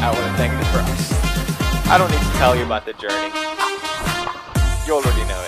I want to thank the Bronx. I don't need to tell you about the journey. You already know it.